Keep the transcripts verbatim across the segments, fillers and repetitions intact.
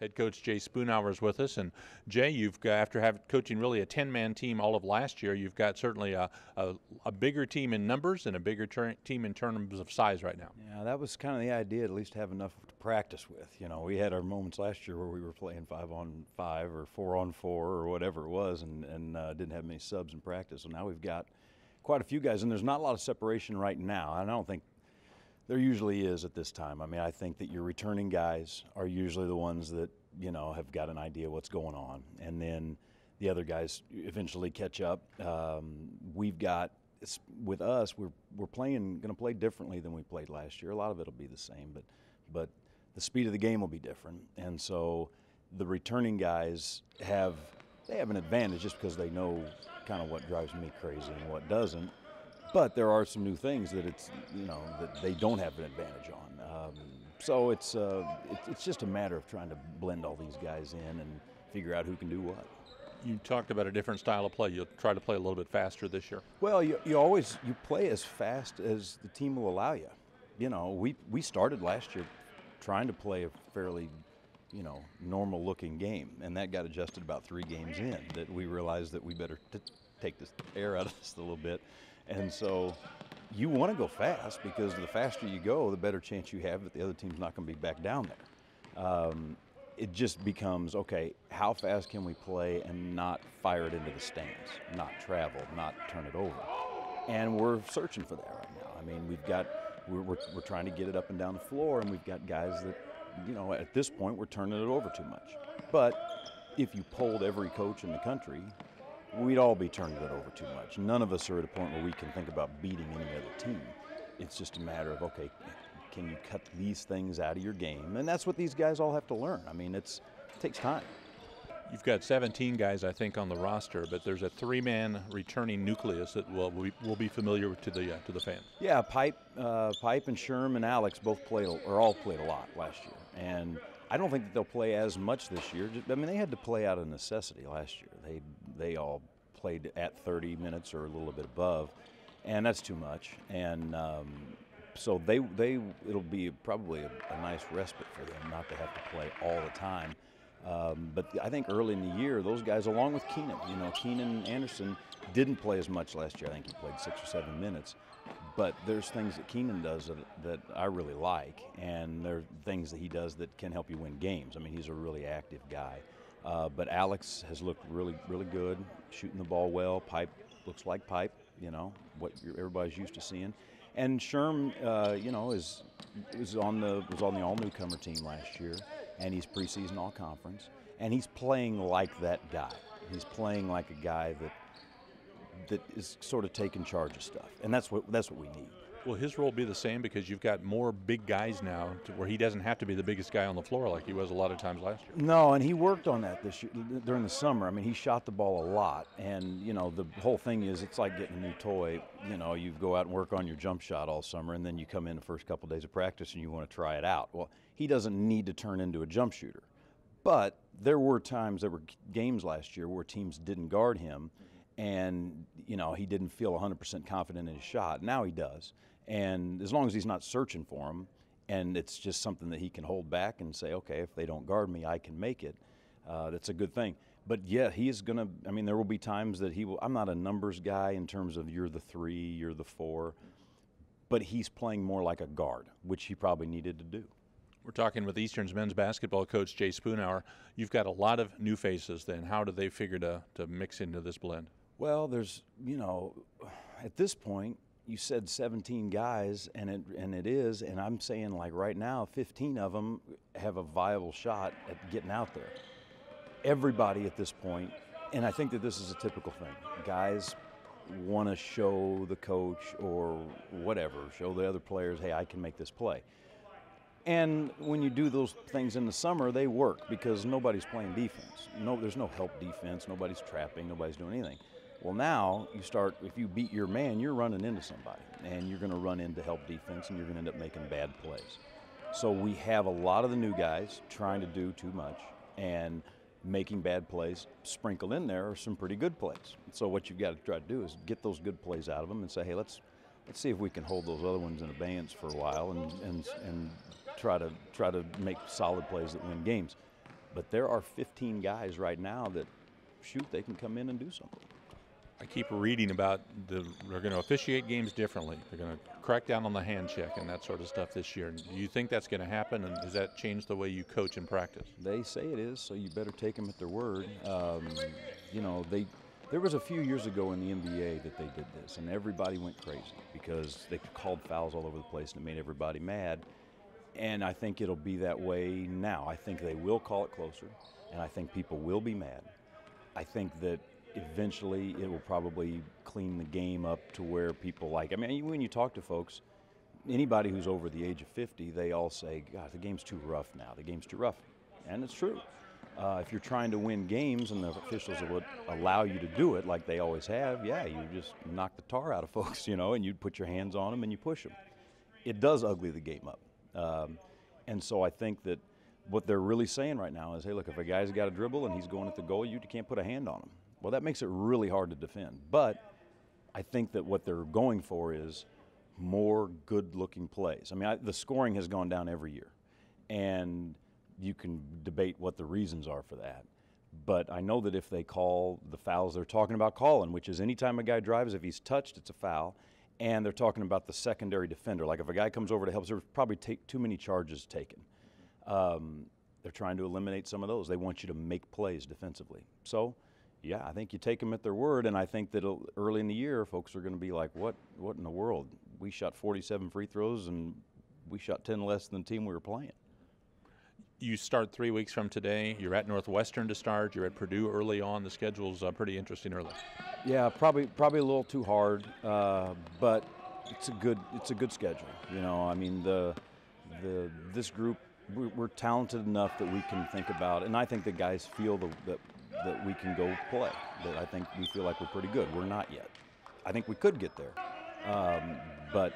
Head coach Jay Spoonhour is with us. And Jay, you've got, after having coaching really a ten-man team all of last year, you've got certainly a, a, a bigger team in numbers and a bigger team in terms of size right now. Yeah, that was kind of the idea, at least to have enough to practice with. You know, we had our moments last year where we were playing five on five or four on four or whatever it was, and, and uh, didn't have many subs in practice. So now we've got quite a few guys, and there's not a lot of separation right now. And I don't think there usually is at this time. I mean, I think that your returning guys are usually the ones that, you know, have got an idea what's going on. And then the other guys eventually catch up. Um, we've got, with us, we're, we're playing, going to play differently than we played last year. A lot of it will be the same, but, but the speed of the game will be different. And so the returning guys have, they have an advantage just because they know kind of what drives me crazy and what doesn't. But there are some new things that it's, you know, that they don't have an advantage on. Um, so it's, uh, it, it's just a matter of trying to blend all these guys in and figure out who can do what. You talked about a different style of play. You'll try to play a little bit faster this year. Well, you, you always, you play as fast as the team will allow you. You know, we, we started last year trying to play a fairly, you know, normal looking game. And that got adjusted about three games in, that we realized that we better t take this air out of this a little bit. And so you want to go fast, because the faster you go, the better chance you have that the other team's not going to be back down there. Um, it just becomes, okay, how fast can we play and not fire it into the stands, not travel, not turn it over? And we're searching for that right now. I mean, we've got, we're, we're, we're trying to get it up and down the floor, and we've got guys that, you know, at this point, we're turning it over too much. But if you polled every coach in the country, we'd all be turning it over too much. None of us are at a point where we can think about beating any other team. It's just a matter of, okay, can you cut these things out of your game? And that's what these guys all have to learn. I mean, it's, it takes time. You've got seventeen guys, I think, on the roster, but there's a three-man returning nucleus that will, will be familiar to the uh, to the fans. Yeah, Pipe, uh, Pipe, and Sherm and Alex both played, or all played a lot last year, and I don't think that they'll play as much this year. I mean, they had to play out of necessity last year. They they all played at thirty minutes or a little bit above, and that's too much. And um, so they they it'll be probably a, a nice respite for them not to have to play all the time. Um, but I think early in the year, those guys, along with Keenan, you know, Keenan Anderson didn't play as much last year. I think he played six or seven minutes. But there's things that Keenan does that, that I really like, and there are things that he does that can help you win games. I mean, he's a really active guy. Uh, but Alex has looked really, really good, shooting the ball well. Pipe looks like Pipe, you know, what you're, everybody's used to seeing. And Sherm, uh, you know, is, is on the, was on the all-newcomer team last year, and he's preseason all-conference, and he's playing like that guy. He's playing like a guy that that is sort of taking charge of stuff, and that's what that's what we need. Will his role be the same, because you've got more big guys now, to where he doesn't have to be the biggest guy on the floor like he was a lot of times last year? No, and he worked on that this year during the summer. I mean, he shot the ball a lot, and you know, the whole thing is, it's like getting a new toy. You know, you go out and work on your jump shot all summer, and then you come in the first couple of days of practice and you want to try it out. Well, he doesn't need to turn into a jump shooter, but there were times, there were games last year where teams didn't guard him, and you know, he didn't feel one hundred percent confident in his shot. Now he does, and as long as he's not searching for him, and it's just something that he can hold back and say, okay, if they don't guard me, I can make it. Uh, that's a good thing. But yeah, he is gonna, I mean, there will be times that he will, I'm not a numbers guy in terms of you're the three, you're the four, but he's playing more like a guard, which he probably needed to do. We're talking with Eastern's men's basketball coach, Jay Spoonhour. You've got a lot of new faces then. How do they figure to, to mix into this blend? Well, there's, you know, at this point, you said seventeen guys, and it, and it is, and I'm saying, like, right now, fifteen of them have a viable shot at getting out there. Everybody at this point, and I think that this is a typical thing, guys want to show the coach or whatever, show the other players, hey, I can make this play. And when you do those things in the summer, they work, because nobody's playing defense. No, there's no help defense, nobody's trapping, nobody's doing anything. Well, now you start, if you beat your man, you're running into somebody, and you're going to run into help defense, and you're going to end up making bad plays. So we have a lot of the new guys trying to do too much and making bad plays. Sprinkled in there are some pretty good plays. So what you've got to try to do is get those good plays out of them and say, hey, let's let's see if we can hold those other ones in abeyance for a while, and and and try to try to make solid plays that win games. But there are fifteen guys right now that, shoot, they can come in and do something. I keep reading about the, they're going to officiate games differently. They're going to crack down on the hand check and that sort of stuff this year. Do you think that's going to happen, and does that change the way you coach and practice? They say it is, so you better take them at their word. Um, you know, they, there was a few years ago in the N B A that they did this, and everybody went crazy because they called fouls all over the place and it made everybody mad. And I think it'll be that way now. I think they will call it closer, and I think people will be mad. I think that eventually it will probably clean the game up to where people like, I mean, when you talk to folks, anybody who's over the age of fifty, they all say, God, the game's too rough now. The game's too rough. And it's true. Uh, if you're trying to win games and the officials would allow you to do it like they always have, yeah, you just knock the tar out of folks, you know, and you put your hands on them and you push them. It does ugly the game up. Um, and so I think that what they're really saying right now is, hey, look, if a guy's got a dribble and he's going at the goal, you can't put a hand on him. Well, that makes it really hard to defend. But I think that what they're going for is more good-looking plays. I mean, I, the scoring has gone down every year, and you can debate what the reasons are for that. But I know that if they call the fouls they're talking about calling, which is any time a guy drives, if he's touched, it's a foul. And they're talking about the secondary defender. Like if a guy comes over to help, there's probably take too many charges taken. Um, they're trying to eliminate some of those. They want you to make plays defensively. So, yeah, I think you take them at their word, and I think that early in the year folks are going to be like, what, what in the world? We shot forty-seven free throws, and we shot ten less than the team we were playing. You start three weeks from today. You're at Northwestern to start. You're at Purdue early on. The schedule's uh, pretty interesting early. Yeah, probably probably a little too hard, uh, but it's a good it's a good schedule. You know, I mean the the this group we're talented enough that we can think about, and I think the guys feel the, that that we can go play. That I think we feel like we're pretty good. We're not yet. I think we could get there, um, but.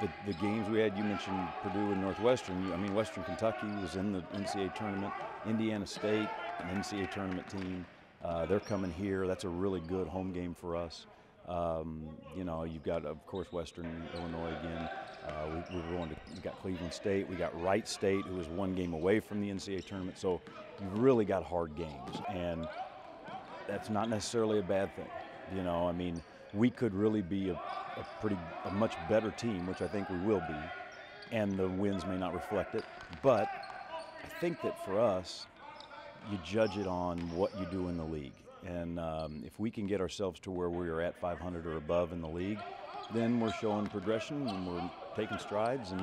The, the games we had, you mentioned Purdue and Northwestern. I mean, Western Kentucky was in the N C A A tournament. Indiana State, an N C A A tournament team. Uh, they're coming here. That's a really good home game for us. Um, you know, you've got, of course, Western Illinois again. Uh, we, we're going to, we got Cleveland State. We got Wright State, who was one game away from the N C A A tournament. So you've really got hard games, and that's not necessarily a bad thing. You know, I mean, we could really be a a pretty a much better team, which I think we will be, and the wins may not reflect it. But I think that for us, you judge it on what you do in the league, and um, if we can get ourselves to where we are at five hundred or above in the league, then we're showing progression and we're taking strides. And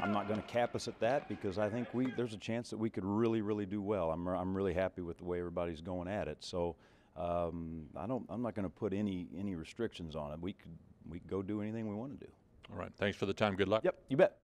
I'm not going to cap us at that, because I think we there's a chance that we could really really do well. I'm, I'm really happy with the way everybody's going at it, so um, I don't I'm not going to put any any restrictions on it. We could We can go do anything we want to do. All right. Thanks for the time. Good luck. Yep, you bet.